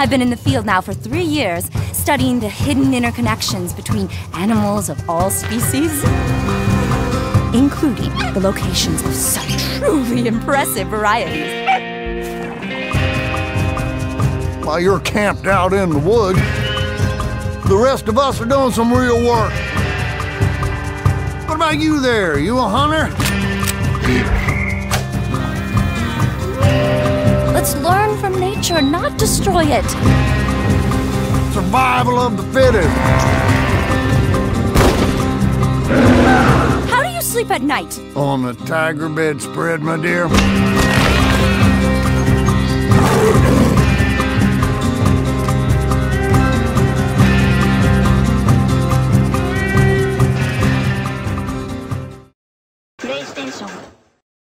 I've been in the field now for 3 years, studying the hidden interconnections between animals of all species, including the locations of some truly impressive varieties. While you're camped out in the woods, the rest of us are doing some real work. What about you there? You a hunter? Let's learn from nature, not destroy it. Survival of the fittest. How do you sleep at night? On the tiger bedspread, my dear.